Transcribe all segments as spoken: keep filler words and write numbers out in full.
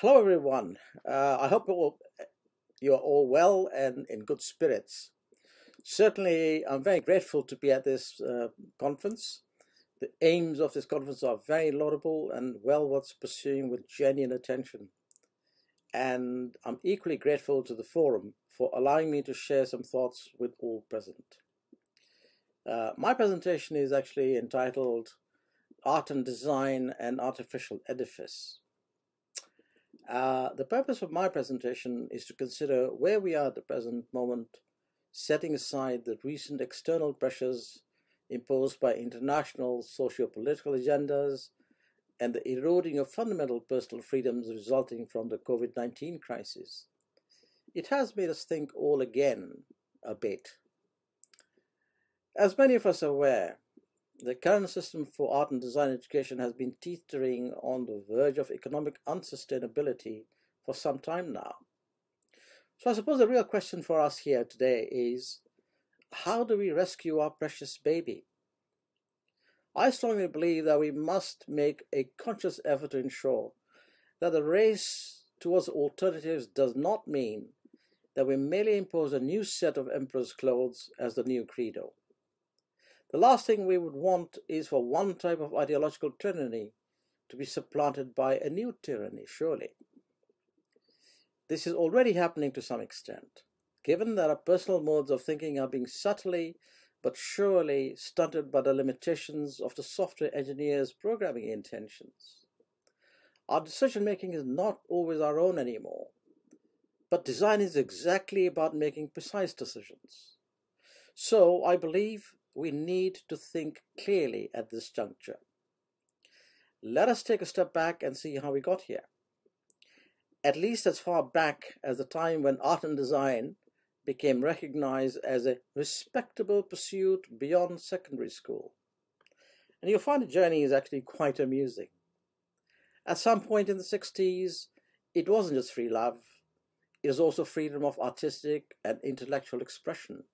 Hello everyone, uh, I hope you are all well and in good spirits. Certainly I'm very grateful to be at this uh, conference. The aims of this conference are very laudable and well worth pursuing with genuine attention. And I'm equally grateful to the forum for allowing me to share some thoughts with all present. Uh, my presentation is actually entitled Art and Design, an Artificial Edifice. Uh, the purpose of my presentation is to consider where we are at the present moment, setting aside the recent external pressures imposed by international socio-political agendas and the eroding of fundamental personal freedoms resulting from the COVID nineteen crisis. It has made us think all again a bit. As many of us are aware, the current system for art and design education has been teetering on the verge of economic unsustainability for some time now. So I suppose the real question for us here today is, how do we rescue our precious baby? I strongly believe that we must make a conscious effort to ensure that the race towards alternatives does not mean that we merely impose a new set of emperor's clothes as the new credo. The last thing we would want is for one type of ideological tyranny to be supplanted by a new tyranny, surely. This is already happening to some extent, given that our personal modes of thinking are being subtly but surely stunted by the limitations of the software engineer's programming intentions. Our decision-making is not always our own anymore, but design is exactly about making precise decisions. So, I believe we need to think clearly at this juncture. Let us take a step back and see how we got here. At least as far back as the time when art and design became recognized as a respectable pursuit beyond secondary school. And you'll find the journey is actually quite amusing. At some point in the sixties, it wasn't just free love, it was also freedom of artistic and intellectual expression.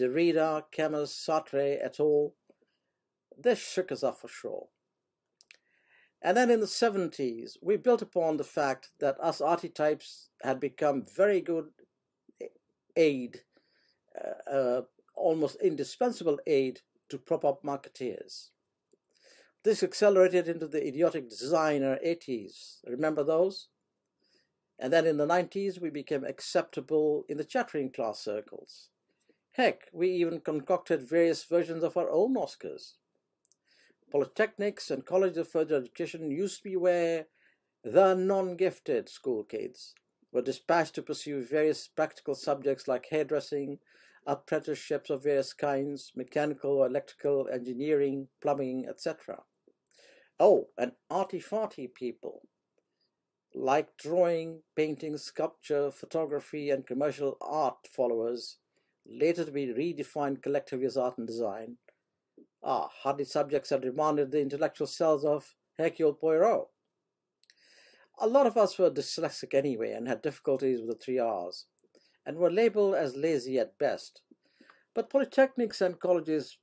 Derrida, Camus, Sartre et al. This shook us up for sure. And then in the seventies, we built upon the fact that us archetypes had become very good aid, uh, uh, almost indispensable aid to prop up marketeers. This accelerated into the idiotic designer eighties. Remember those? And then in the nineties, we became acceptable in the chattering class circles. Heck, we even concocted various versions of our own Oscars. Polytechnics and colleges of further education used to be where the non-gifted school kids were dispatched to pursue various practical subjects like hairdressing, apprenticeships of various kinds, mechanical or electrical, engineering, plumbing, et cetera. Oh, and arty-farty people, like drawing, painting, sculpture, photography, and commercial art followers, later to be redefined collectively as art and design. Ah, hardy subjects have demanded the intellectual cells of Hercule Poirot. A lot of us were dyslexic anyway and had difficulties with the three R's, and were labelled as lazy at best. But polytechnics and colleges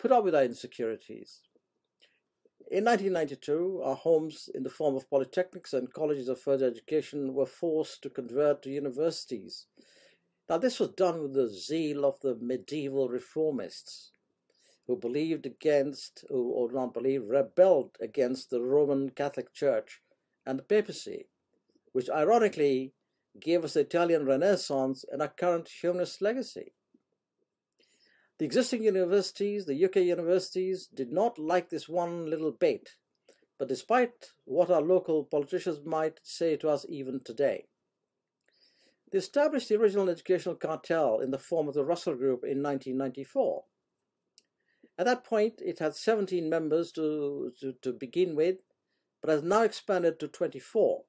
put up with our insecurities. In nineteen ninety-two, our homes in the form of polytechnics and colleges of further education were forced to convert to universities. Now, this was done with the zeal of the medieval reformists, who believed against, who, or not believed, rebelled against the Roman Catholic Church and the papacy, which ironically gave us the Italian Renaissance and our current humanist legacy. The existing universities, the U K universities, did not like this one little bait, but despite what our local politicians might say to us even today, they established the original educational cartel in the form of the Russell Group in nineteen ninety-four. At that point, it had seventeen members to, to, to begin with, but has now expanded to twenty-four.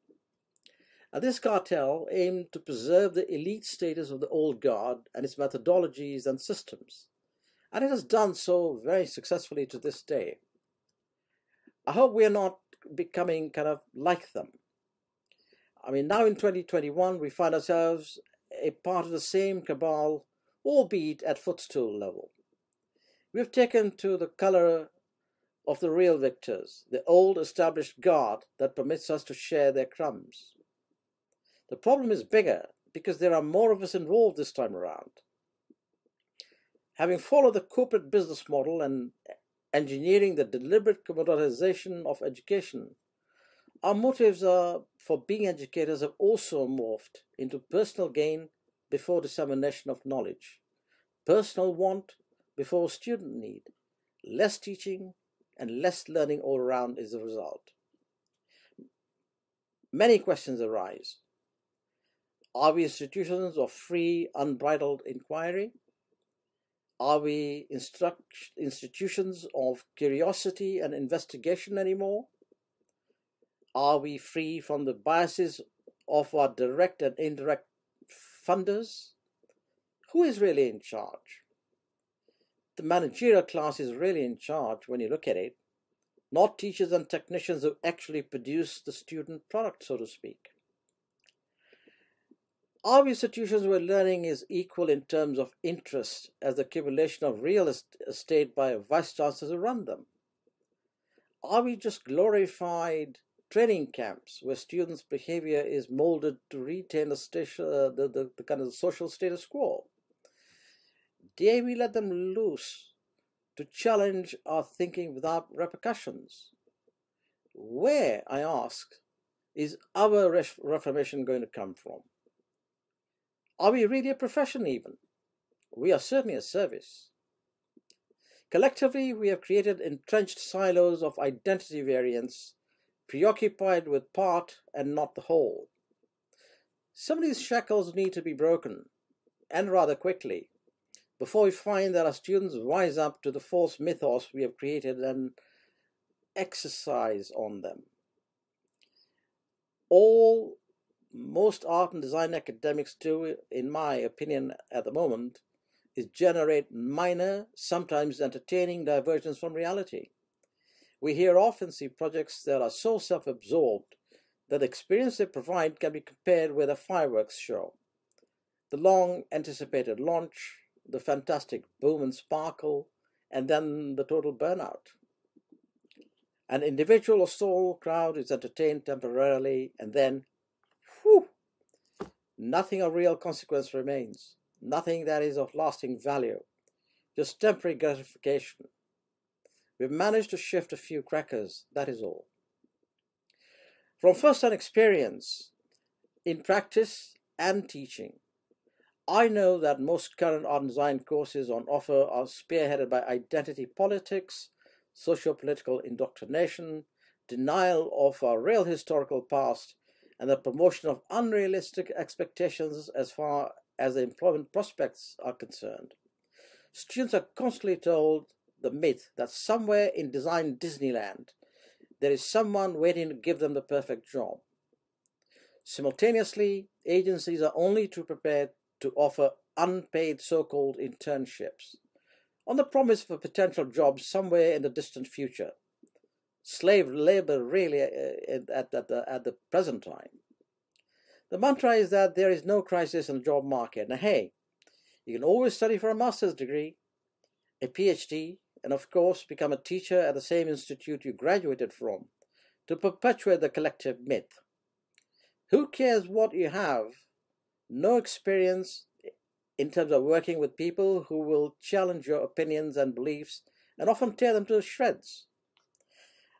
And this cartel aimed to preserve the elite status of the old guard and its methodologies and systems. And it has done so very successfully to this day. I hope we are not becoming kind of like them. I mean, now in twenty twenty-one, we find ourselves a part of the same cabal, albeit at footstool level. We've taken to the colour of the real victors, the old established guard that permits us to share their crumbs. The problem is bigger because there are more of us involved this time around. Having followed the corporate business model and engineering the deliberate commoditization of education, our motives are, for being educators have also morphed into personal gain before dissemination of knowledge, personal want before student need, less teaching and less learning all around is the result. Many questions arise. Are we institutions of free, unbridled inquiry? Are we institutions of curiosity and investigation anymore? Are we free from the biases of our direct and indirect funders? Who is really in charge? The managerial class is really in charge when you look at it, not teachers and technicians who actually produce the student product, so to speak. Are we institutions where learning is equal in terms of interest as the accumulation of real estate by vice-chancellors who run them? Are we just glorified training camps where students' behavior is molded to retain the, station, uh, the, the, the kind of social status quo? Dare we let them loose to challenge our thinking without repercussions? Where, I ask, is our ref reformation going to come from? Are we really a profession even? We are certainly a service. Collectively, we have created entrenched silos of identity variance, preoccupied with part and not the whole. Some of these shackles need to be broken, and rather quickly, before we find that our students rise up to the false mythos we have created and exercise on them. All most art and design academics do, in my opinion at the moment, is generate minor, sometimes entertaining divergence from reality. We here often see projects that are so self-absorbed that the experience they provide can be compared with a fireworks show. The long-anticipated launch, the fantastic boom and sparkle, and then the total burnout. An individual or small crowd is entertained temporarily, and then, whew, nothing of real consequence remains, nothing that is of lasting value, just temporary gratification. We've managed to shift a few crackers, that is all. From first-hand experience, in practice and teaching, I know that most current art and design courses on offer are spearheaded by identity politics, socio-political indoctrination, denial of our real historical past, and the promotion of unrealistic expectations as far as the employment prospects are concerned. Students are constantly told the myth that somewhere in design Disneyland, there is someone waiting to give them the perfect job. Simultaneously, agencies are only too prepared to offer unpaid so-called internships, on the promise of a potential job somewhere in the distant future. Slave labor really at, at, at, the, at the present time. The mantra is that there is no crisis in the job market. Now, hey, you can always study for a master's degree, a PhD, and of course become a teacher at the same institute you graduated from to perpetuate the collective myth. Who cares what you have? No experience in terms of working with people who will challenge your opinions and beliefs and often tear them to shreds.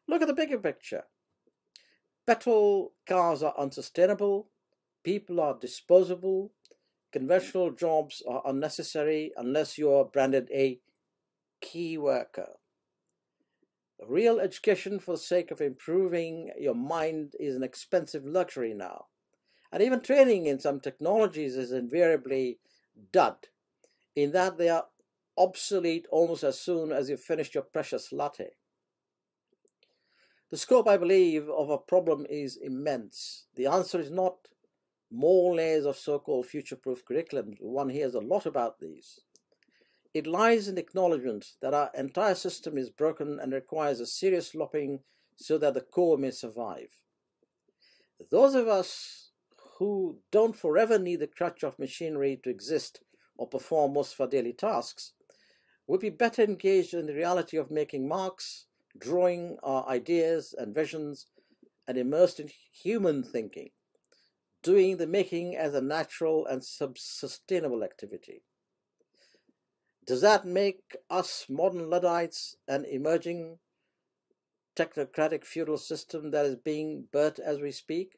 Look at the bigger picture. Petrol cars are unsustainable, people are disposable, conventional jobs are unnecessary unless you are branded a key worker. Real education for the sake of improving your mind is an expensive luxury now. And even training in some technologies is invariably dud, in that they are obsolete almost as soon as you finish your precious latte. The scope, I believe, of our problem is immense. The answer is not more layers of so-called future-proof curriculum. One hears a lot about these. It lies in acknowledgement that our entire system is broken and requires a serious lopping so that the core may survive. Those of us who don't forever need the crutch of machinery to exist or perform most of our daily tasks, would be better engaged in the reality of making marks, drawing our ideas and visions and immersed in human thinking, doing the making as a natural and sustainable activity. Does that make us modern Luddites an emerging technocratic feudal system that is being birthed as we speak?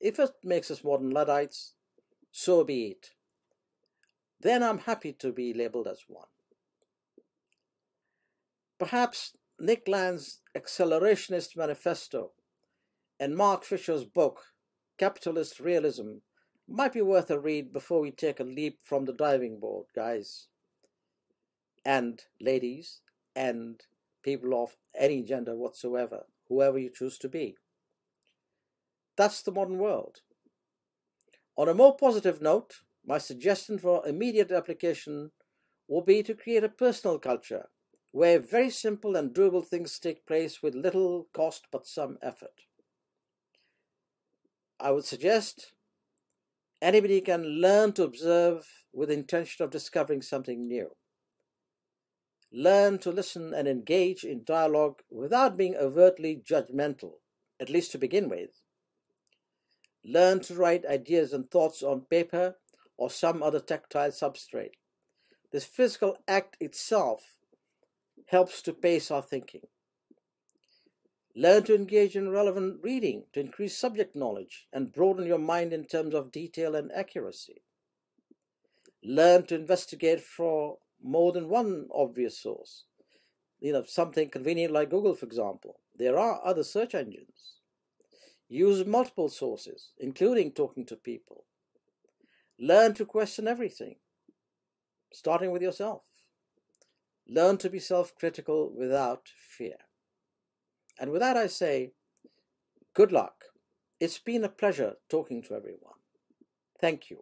If it makes us modern Luddites, so be it. Then I'm happy to be labelled as one. Perhaps Nick Land's Accelerationist Manifesto and Mark Fisher's book, Capitalist Realism, might be worth a read before we take a leap from the diving board, guys. And ladies, and people of any gender whatsoever, whoever you choose to be. That's the modern world. On a more positive note, my suggestion for immediate application would be to create a personal culture where very simple and doable things take place with little cost but some effort. I would suggest anybody can learn to observe with the intention of discovering something new. Learn to listen and engage in dialogue without being overtly judgmental, at least to begin with. Learn to write ideas and thoughts on paper or some other tactile substrate. This physical act itself helps to pace our thinking. Learn to engage in relevant reading to increase subject knowledge and broaden your mind in terms of detail and accuracy. Learn to investigate for more than one obvious source. You know, something convenient like Google, for example. There are other search engines. Use multiple sources, including talking to people. Learn to question everything, starting with yourself. Learn to be self-critical without fear. And with that I say, good luck. It's been a pleasure talking to everyone. Thank you.